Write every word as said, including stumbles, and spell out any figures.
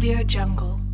Audio Jungle.